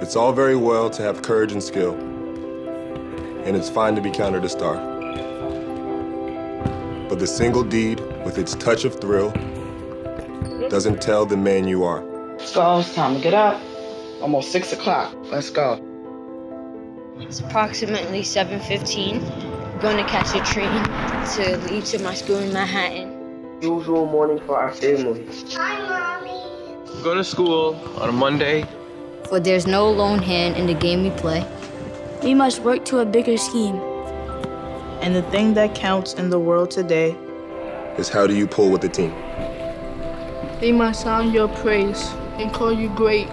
It's all very well to have courage and skill, and it's fine to be counted a star. But the single deed, with its touch of thrill, doesn't tell the man you are. Let's go, it's time to get up. Almost 6 o'clock, let's go. It's approximately 7:15. I'm going to catch a train to leave to my school in Manhattan. Usual morning for our family. Hi, Mommy. Go to school on a Monday. For there's no lone hand in the game we play. We must work to a bigger scheme. And the thing that counts in the world today is how do you pull with the team? They must sound your praise and call you great.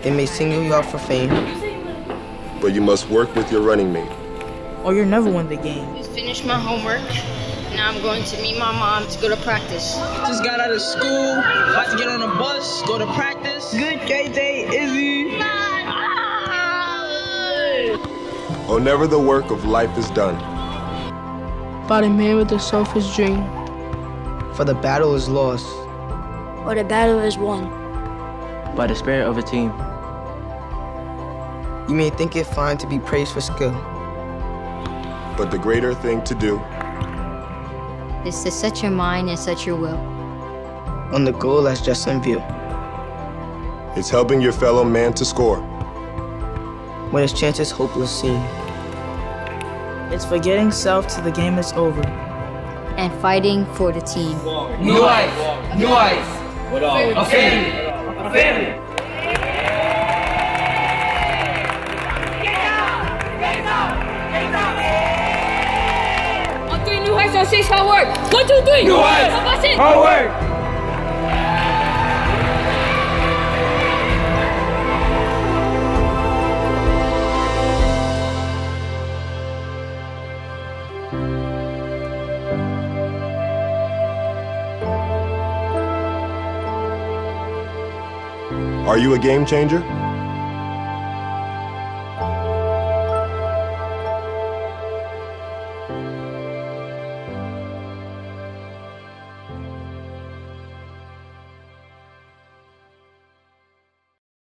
They may single you out for fame. But you must work with your running mate. Or you're never won the game. Just finished my homework. Now I'm going to meet my mom to go to practice. Just got out of school, about to get on a bus, go to practice. Good KJ, Izzy. Oh, never the work of life is done. By the man with a selfish dream. For the battle is lost. Or the battle is won. By the spirit of a team. You may think it fine to be praised for skill. But the greater thing to do is to set your mind and set your will on the goal that's just in view. It's helping your fellow man to score when his chance is hopeless seen. It's forgetting self till the game is over and fighting for the team. New Heights! New Heights! With all a family! A family! On six, hard work. 1, 2, 3. New Heights. Hard work. Are you a game changer?